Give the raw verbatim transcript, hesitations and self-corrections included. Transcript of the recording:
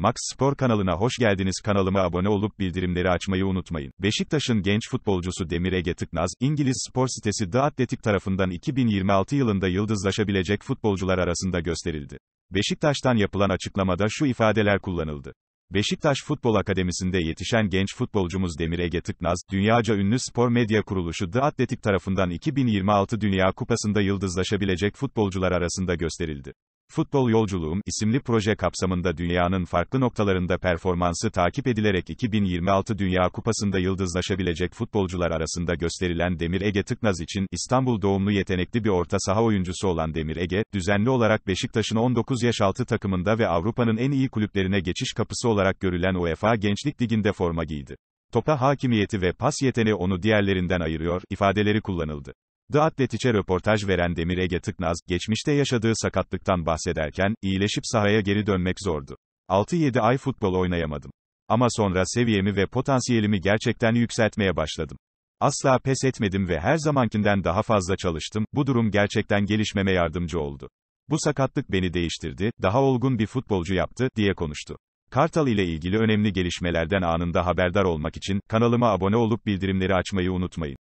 Max Spor kanalına hoş geldiniz. Kanalıma abone olup bildirimleri açmayı unutmayın. Beşiktaş'ın genç futbolcusu Demir Ege Tıknaz, İngiliz spor sitesi The Athletic tarafından iki bin yirmi altı yılında yıldızlaşabilecek futbolcular arasında gösterildi. Beşiktaş'tan yapılan açıklamada şu ifadeler kullanıldı. Beşiktaş Futbol Akademisi'nde yetişen genç futbolcumuz Demir Ege Tıknaz, dünyaca ünlü spor medya kuruluşu The Athletic tarafından iki bin yirmi altı Dünya Kupası'nda yıldızlaşabilecek futbolcular arasında gösterildi. Futbol Yolculuğum isimli proje kapsamında dünyanın farklı noktalarında performansı takip edilerek iki bin yirmi altı Dünya Kupası'nda yıldızlaşabilecek futbolcular arasında gösterilen Demir Ege Tıknaz için İstanbul doğumlu yetenekli bir orta saha oyuncusu olan Demir Ege, düzenli olarak Beşiktaş'ın on dokuz yaş altı takımında ve Avrupa'nın en iyi kulüplerine geçiş kapısı olarak görülen UEFA Gençlik Ligi'nde forma giydi. Topa hakimiyeti ve pas yeteneği onu diğerlerinden ayırıyor ifadeleri kullanıldı. The Athletic'e röportaj veren Demir Ege Tıknaz, geçmişte yaşadığı sakatlıktan bahsederken, iyileşip sahaya geri dönmek zordu. altı yedi ay futbol oynayamadım. Ama sonra seviyemi ve potansiyelimi gerçekten yükseltmeye başladım. Asla pes etmedim ve her zamankinden daha fazla çalıştım, bu durum gerçekten gelişmeme yardımcı oldu. Bu sakatlık beni değiştirdi, daha olgun bir futbolcu yaptı, diye konuştu. Kartal ile ilgili önemli gelişmelerden anında haberdar olmak için, kanalıma abone olup bildirimleri açmayı unutmayın.